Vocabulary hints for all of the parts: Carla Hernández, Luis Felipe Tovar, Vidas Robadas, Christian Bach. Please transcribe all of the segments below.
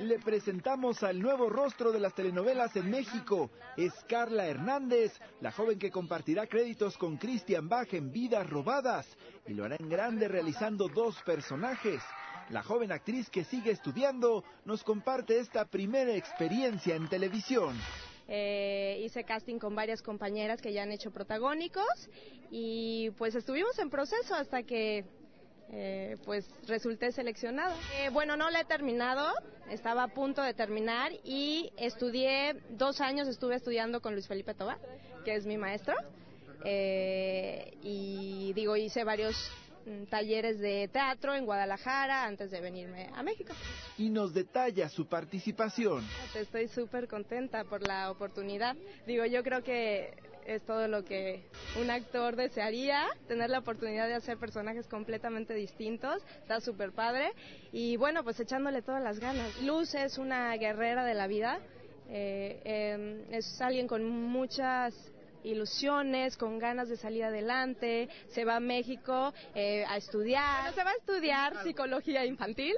Le presentamos al nuevo rostro de las telenovelas en México. Es Carla Hernández, la joven que compartirá créditos con Christian Bach en Vidas Robadas. Y lo hará en grande realizando dos personajes. La joven actriz que sigue estudiando nos comparte esta primera experiencia en televisión. Hice casting con varias compañeras que ya han hecho protagónicos y pues estuvimos en proceso hasta que pues resulté seleccionada. Bueno, no la he terminado, estaba a punto de terminar y estudié 2 años, estuve estudiando con Luis Felipe Tovar, que es mi maestro, y digo, hice varios talleres de teatro en Guadalajara antes de venirme a México. Y nos detalla su participación. Estoy súper contenta por la oportunidad. Digo, yo creo que es todo lo que un actor desearía, tener la oportunidad de hacer personajes completamente distintos. Está súper padre y bueno, pues echándole todas las ganas. Luz es una guerrera de la vida, es alguien con muchas ilusiones, con ganas de salir adelante. Se va a México a estudiar. Bueno, se va a estudiar psicología infantil,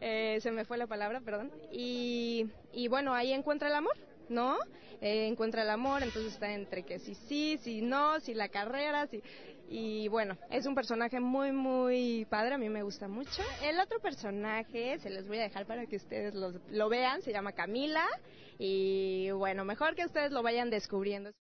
se me fue la palabra, perdón, y bueno, ahí encuentra el amor, ¿no? Encuentra el amor, entonces está entre que sí, no, sí la carrera, sí. Y bueno, es un personaje muy, muy padre, a mí me gusta mucho. El otro personaje, se los voy a dejar para que ustedes lo vean, se llama Camila, y bueno, mejor que ustedes lo vayan descubriendo.